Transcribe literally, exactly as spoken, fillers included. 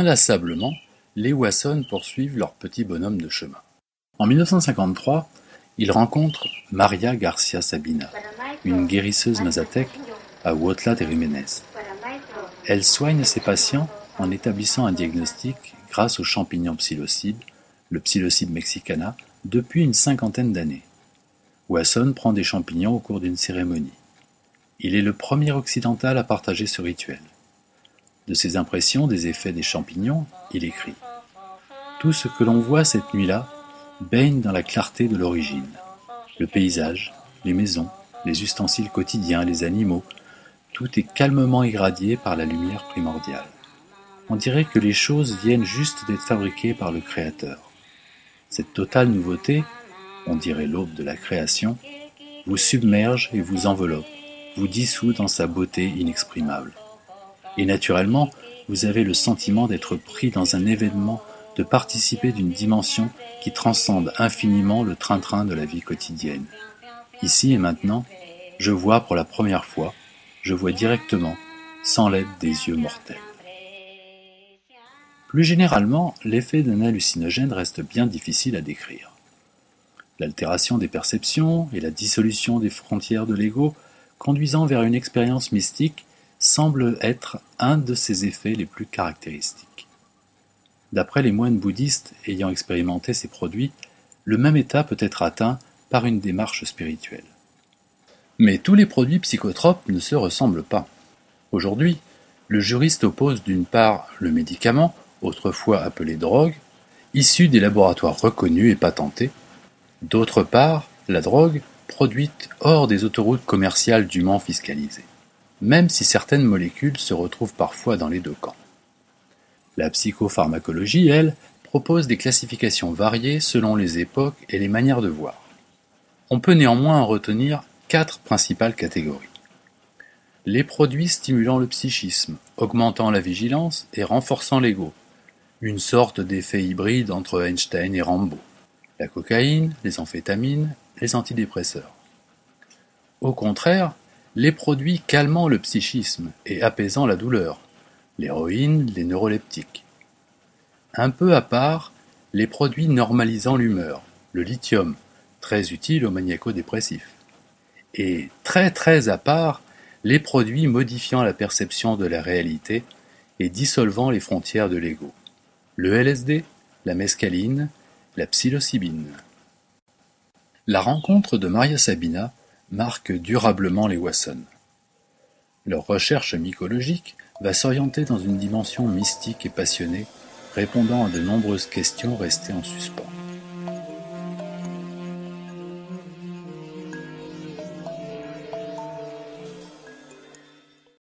Inlassablement, les Wasson poursuivent leur petit bonhomme de chemin. En mille neuf cent cinquante-trois, ils rencontrent María García Sabina, une guérisseuse mazatèque à Huautla de Jiménez. Elle soigne ses patients en établissant un diagnostic grâce au champignon psilocybe, le psilocybe mexicana, depuis une cinquantaine d'années. Wasson prend des champignons au cours d'une cérémonie. Il est le premier occidental à partager ce rituel. De ses impressions des effets des champignons, il écrit « Tout ce que l'on voit cette nuit-là baigne dans la clarté de l'origine. Le paysage, les maisons, les ustensiles quotidiens, les animaux, tout est calmement irradié par la lumière primordiale. On dirait que les choses viennent juste d'être fabriquées par le Créateur. Cette totale nouveauté, on dirait l'aube de la création, vous submerge et vous enveloppe, vous dissout dans sa beauté inexprimable. Et naturellement, vous avez le sentiment d'être pris dans un événement, de participer d'une dimension qui transcende infiniment le train-train de la vie quotidienne. Ici et maintenant, je vois pour la première fois, je vois directement, sans l'aide des yeux mortels. » Plus généralement, l'effet d'un hallucinogène reste bien difficile à décrire. L'altération des perceptions et la dissolution des frontières de l'ego, conduisant vers une expérience mystique, semble être un de ses effets les plus caractéristiques. D'après les moines bouddhistes ayant expérimenté ces produits, le même état peut être atteint par une démarche spirituelle. Mais tous les produits psychotropes ne se ressemblent pas. Aujourd'hui, le juriste oppose d'une part le médicament, autrefois appelé drogue, issue des laboratoires reconnus et patentés, d'autre part la drogue produite hors des autoroutes commerciales dûment fiscalisées, même si certaines molécules se retrouvent parfois dans les deux camps. La psychopharmacologie, elle, propose des classifications variées selon les époques et les manières de voir. On peut néanmoins en retenir quatre principales catégories. Les produits stimulant le psychisme, augmentant la vigilance et renforçant l'ego, une sorte d'effet hybride entre Einstein et Rambo, la cocaïne, les amphétamines, les antidépresseurs. Au contraire, les produits calmant le psychisme et apaisant la douleur, l'héroïne, les neuroleptiques. Un peu à part, les produits normalisant l'humeur, le lithium, très utile aux maniaco-dépressifs. Et très très à part, les produits modifiant la perception de la réalité et dissolvant les frontières de l'ego, le L S D, la mescaline, la psilocybine. La rencontre de María Sabina marque durablement les Wasson. Leur recherche mycologique va s'orienter dans une dimension mystique et passionnée, répondant à de nombreuses questions restées en suspens.